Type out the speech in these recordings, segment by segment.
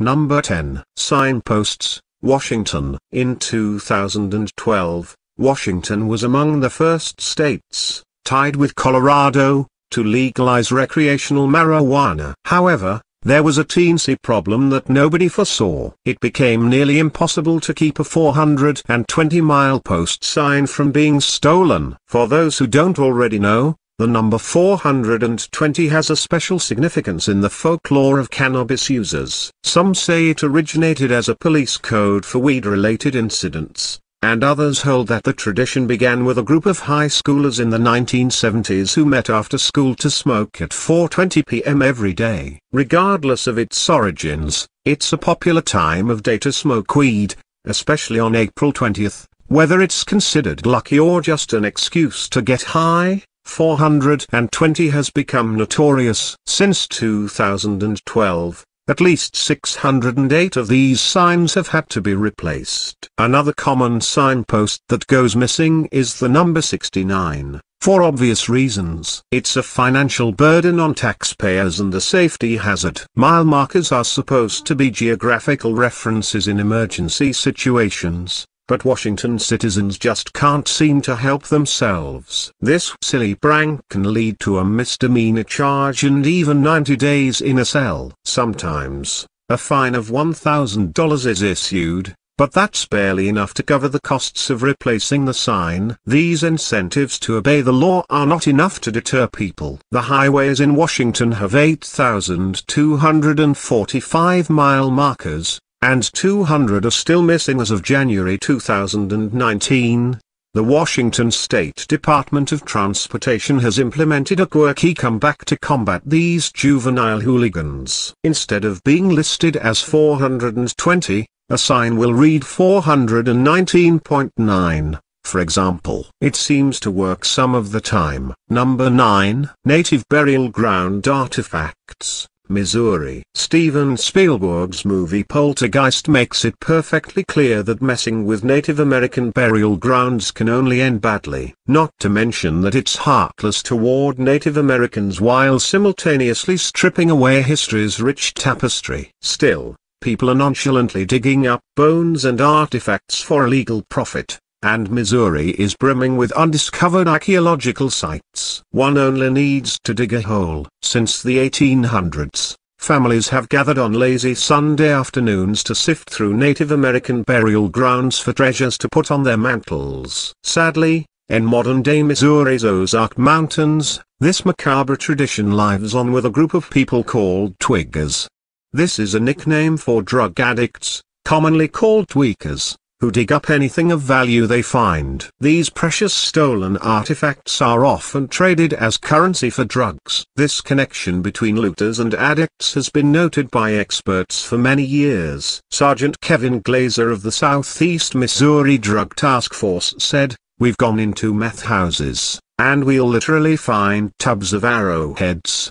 Number 10. Signposts, Washington. In 2012, Washington was among the first states, tied with Colorado, to legalize recreational marijuana. However, there was a teensy problem that nobody foresaw. It became nearly impossible to keep a 420-mile post sign from being stolen. For those who don't already know, the number 420 has a special significance in the folklore of cannabis users. Some say it originated as a police code for weed-related incidents, and others hold that the tradition began with a group of high schoolers in the 1970s who met after school to smoke at 4:20 p.m. every day. Regardless of its origins, it's a popular time of day to smoke weed, especially on April 20th, whether it's considered lucky or just an excuse to get high. 420 has become notorious. Since 2012, at least 608 of these signs have had to be replaced. Another common signpost that goes missing is the number 69, for obvious reasons. It's a financial burden on taxpayers and a safety hazard. Mile markers are supposed to be geographical references in emergency situations, but Washington citizens just can't seem to help themselves. This silly prank can lead to a misdemeanor charge and even 90 days in a cell. Sometimes, a fine of $1,000 is issued, but that's barely enough to cover the costs of replacing the sign. These incentives to obey the law are not enough to deter people. The highways in Washington have 8,245 mile markers, and 200 are still missing as of January 2019. The Washington State Department of Transportation has implemented a quirky comeback to combat these juvenile hooligans. Instead of being listed as 420, a sign will read 419.9, for example. It seems to work some of the time. Number 9. Native Burial Ground Artifacts, Missouri. Steven Spielberg's movie Poltergeist makes it perfectly clear that messing with Native American burial grounds can only end badly. Not to mention that it's heartless toward Native Americans while simultaneously stripping away history's rich tapestry. Still, people are nonchalantly digging up bones and artifacts for illegal profit, and Missouri is brimming with undiscovered archaeological sites. One only needs to dig a hole. Since the 1800s, families have gathered on lazy Sunday afternoons to sift through Native American burial grounds for treasures to put on their mantles. Sadly, in modern-day Missouri's Ozark Mountains, this macabre tradition lives on with a group of people called twiggers. This is a nickname for drug addicts, commonly called tweakers, who dig up anything of value they find. These precious stolen artifacts are often traded as currency for drugs. This connection between looters and addicts has been noted by experts for many years. Sergeant Kevin Glazer of the Southeast Missouri Drug Task Force said, "We've gone into meth houses, and we'll literally find tubs of arrowheads.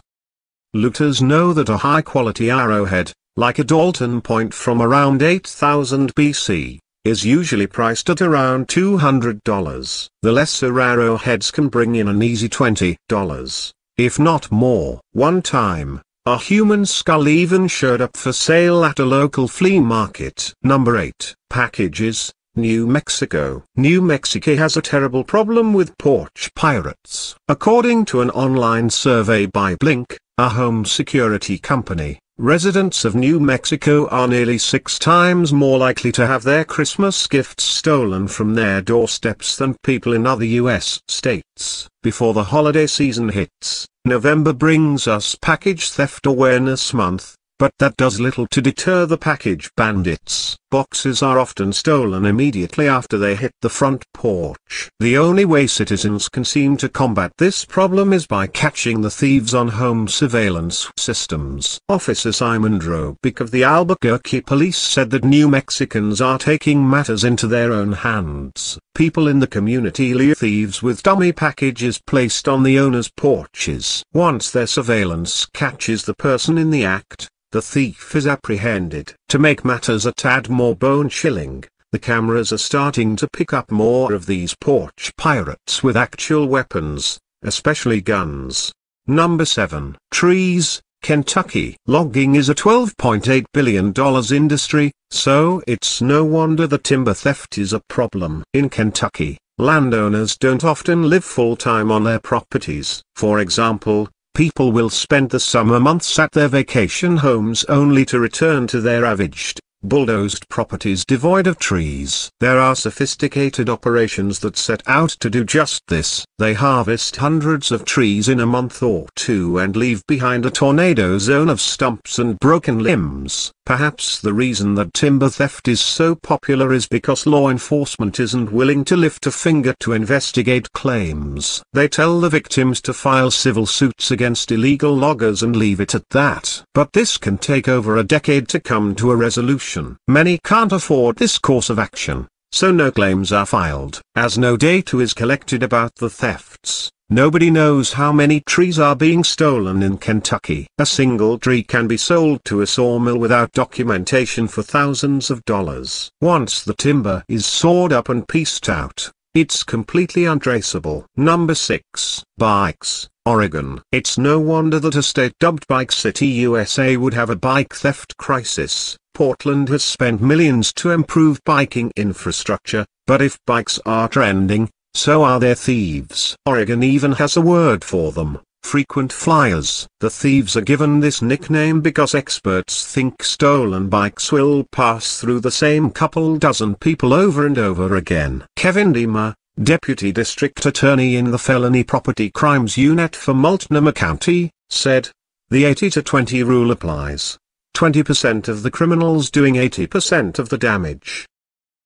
Looters know that a high-quality arrowhead, like a Dalton point from around 8000 BC, is usually priced at around $200. The lesser arrowheads can bring in an easy $20, if not more. One time, a human skull even showed up for sale at a local flea market." Number 8. Packages, New Mexico. New Mexico has a terrible problem with porch pirates. According to an online survey by Blink, a home security company, residents of New Mexico are nearly 6 times more likely to have their Christmas gifts stolen from their doorsteps than people in other U.S. states. Before the holiday season hits, November brings us Package Theft Awareness Month, but that does little to deter the package bandits. Boxes are often stolen immediately after they hit the front porch. The only way citizens can seem to combat this problem is by catching the thieves on home surveillance systems. Officer Simon Drobic of the Albuquerque Police said that New Mexicans are taking matters into their own hands. People in the community lure thieves with dummy packages placed on the owner's porches. Once their surveillance catches the person in the act, the thief is apprehended. To make matters a tad more bone-chilling, the cameras are starting to pick up more of these porch pirates with actual weapons, especially guns. Number 7. Trees, Kentucky. Logging is a $12.8 billion industry, so it's no wonder the timber theft is a problem. In Kentucky, landowners don't often live full-time on their properties. For example, people will spend the summer months at their vacation homes only to return to their ravaged, bulldozed properties devoid of trees. There are sophisticated operations that set out to do just this. They harvest hundreds of trees in a month or two and leave behind a tornado zone of stumps and broken limbs. Perhaps the reason that timber theft is so popular is because law enforcement isn't willing to lift a finger to investigate claims. They tell the victims to file civil suits against illegal loggers and leave it at that. But this can take over a decade to come to a resolution. Many can't afford this course of action, so no claims are filed. As no data is collected about the thefts, nobody knows how many trees are being stolen in Kentucky. A single tree can be sold to a sawmill without documentation for thousands of dollars. Once the timber is sawed up and pieced out, it's completely untraceable. Number 6. Bikes, Oregon. It's no wonder that a state dubbed Bike City, USA would have a bike theft crisis. Portland has spent millions to improve biking infrastructure, but if bikes are trending, so are their thieves. Oregon even has a word for them: frequent flyers. The thieves are given this nickname because experts think stolen bikes will pass through the same couple dozen people over and over again. Kevin Deamer, Deputy District Attorney in the Felony Property Crimes Unit for Multnomah County, said, "The 80-20 rule applies. 20% of the criminals doing 80% of the damage."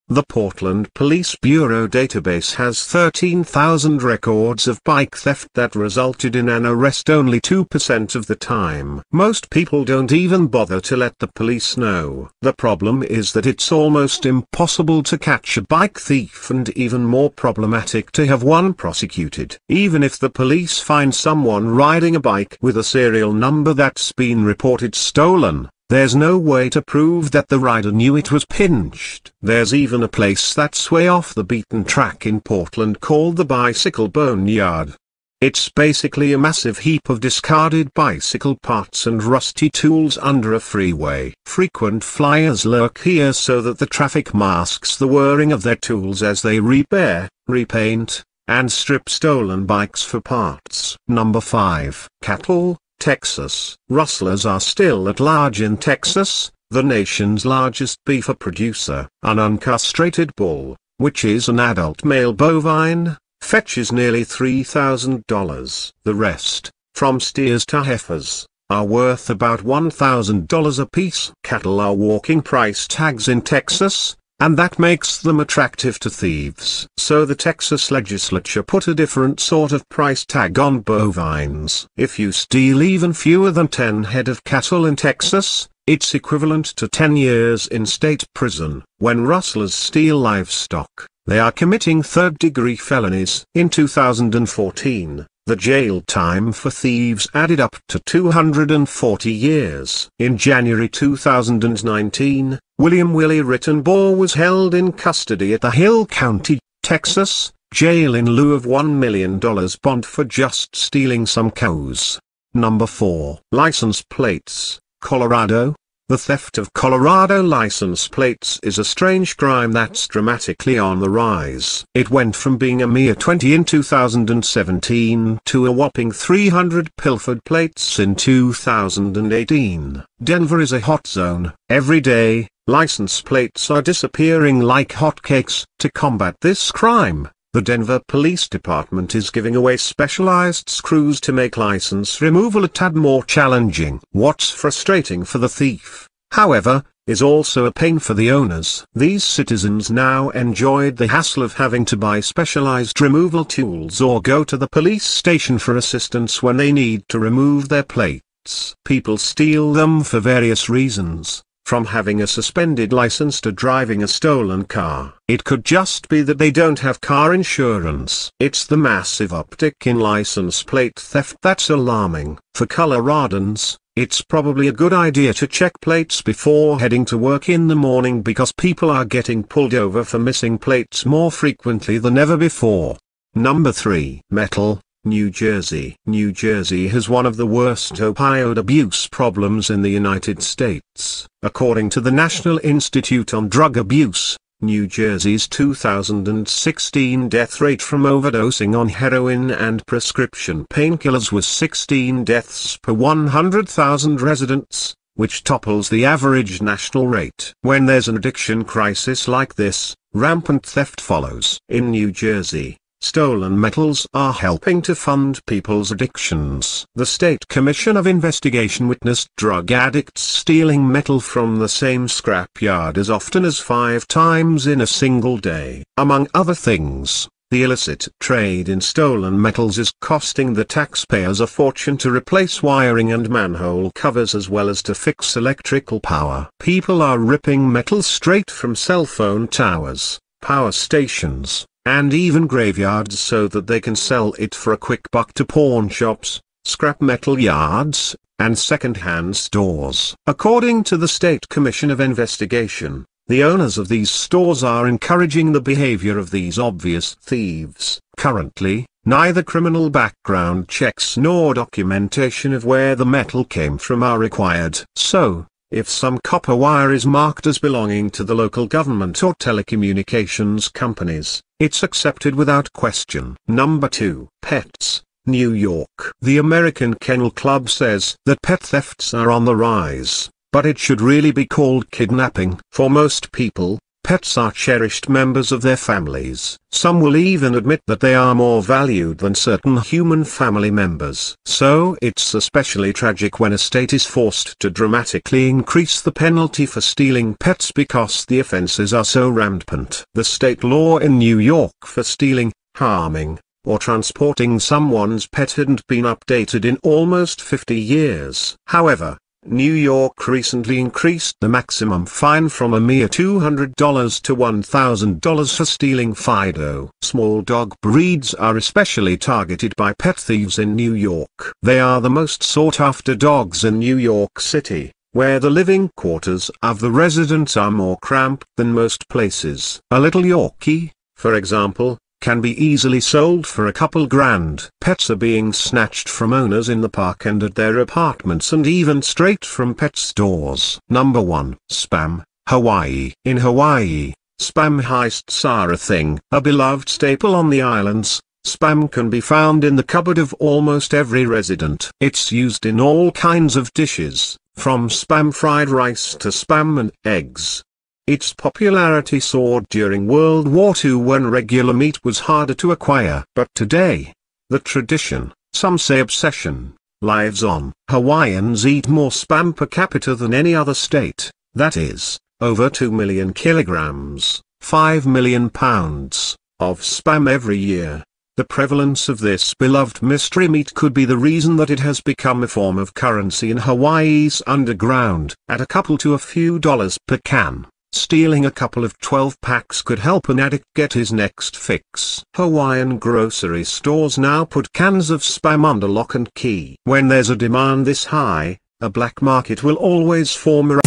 The Portland Police Bureau database has 13,000 records of bike theft that resulted in an arrest only 2% of the time. Most people don't even bother to let the police know. The problem is that it's almost impossible to catch a bike thief, and even more problematic to have one prosecuted. Even if the police find someone riding a bike with a serial number that's been reported stolen, there's no way to prove that the rider knew it was pinched. There's even a place that's way off the beaten track in Portland called the Bicycle Boneyard. It's basically a massive heap of discarded bicycle parts and rusty tools under a freeway. Frequent flyers lurk here so that the traffic masks the whirring of their tools as they repair, repaint, and strip stolen bikes for parts. Number 5. Cattle, Texas. Rustlers are still at large in Texas, the nation's largest beef producer. An uncastrated bull, which is an adult male bovine, fetches nearly $3,000. The rest, from steers to heifers, are worth about $1,000 apiece. Cattle are walking price tags in Texas, and that makes them attractive to thieves. So the Texas legislature put a different sort of price tag on bovines. If you steal even fewer than 10 head of cattle in Texas, it's equivalent to 10 years in state prison. When rustlers steal livestock, they are committing third-degree felonies. In 2014, the jail time for thieves added up to 240 years. In January 2019, Willie Rittenbaugh was held in custody at the Hill County, Texas, jail in lieu of $1 million bond for just stealing some cows. Number 4. License plates, Colorado. The theft of Colorado license plates is a strange crime that's dramatically on the rise. It went from being a mere 20 in 2017 to a whopping 300 pilfered plates in 2018. Denver is a hot zone. Every day, license plates are disappearing like hotcakes. To combat this crime, the Denver Police Department is giving away specialized screws to make license removal a tad more challenging. What's frustrating for the thief, however, is also a pain for the owners. These citizens now enjoyed the hassle of having to buy specialized removal tools or go to the police station for assistance when they need to remove their plates. People steal them for various reasons, from having a suspended license to driving a stolen car. It could just be that they don't have car insurance. It's the massive uptick in license plate theft that's alarming. For Coloradans, it's probably a good idea to check plates before heading to work in the morning, because people are getting pulled over for missing plates more frequently than ever before. Number 3. Metal, New Jersey. New Jersey has one of the worst opioid abuse problems in the United States. According to the National Institute on Drug Abuse, New Jersey's 2016 death rate from overdosing on heroin and prescription painkillers was 16 deaths per 100,000 residents, which topples the average national rate. When there's an addiction crisis like this, rampant theft follows. In New Jersey, stolen metals are helping to fund people's addictions. The State Commission of Investigation witnessed drug addicts stealing metal from the same scrapyard as often as 5 times in a single day. Among other things, the illicit trade in stolen metals is costing the taxpayers a fortune to replace wiring and manhole covers as well as to fix electrical power. People are ripping metal straight from cell phone towers, power stations, and even graveyards so that they can sell it for a quick buck to pawn shops, scrap metal yards, and second-hand stores. According to the State Commission of Investigation, the owners of these stores are encouraging the behavior of these obvious thieves. Currently, neither criminal background checks nor documentation of where the metal came from are required. So, if some copper wire is marked as belonging to the local government or telecommunications companies, it's accepted without question. Number 2. Pets. New York. The American Kennel Club says that pet thefts are on the rise, but it should really be called kidnapping. For most people, pets are cherished members of their families. Some will even admit that they are more valued than certain human family members. So it's especially tragic when a state is forced to dramatically increase the penalty for stealing pets because the offenses are so rampant. The state law in New York for stealing, harming, or transporting someone's pet hadn't been updated in almost 50 years. However, New York recently increased the maximum fine from a mere $200 to $1,000 for stealing Fido. Small dog breeds are especially targeted by pet thieves in New York. They are the most sought-after dogs in New York City, where the living quarters of the residents are more cramped than most places. A little Yorkie, for example, can be easily sold for a couple grand. Pets are being snatched from owners in the park and at their apartments and even straight from pet stores. Number 1. Spam. Hawaii. In Hawaii, spam heists are a thing. A beloved staple on the islands, spam can be found in the cupboard of almost every resident. It's used in all kinds of dishes, from spam fried rice to spam and eggs. Its popularity soared during World War II when regular meat was harder to acquire. But today, the tradition, some say obsession, lives on. Hawaiians eat more spam per capita than any other state, that is, over 2 million kilograms, 5 million pounds, of spam every year. The prevalence of this beloved mystery meat could be the reason that it has become a form of currency in Hawaii's underground. At a couple to a few dollars per can, stealing a couple of 12 packs could help an addict get his next fix. Hawaiian grocery stores now put cans of spam under lock and key. When there's a demand this high, a black market will always form around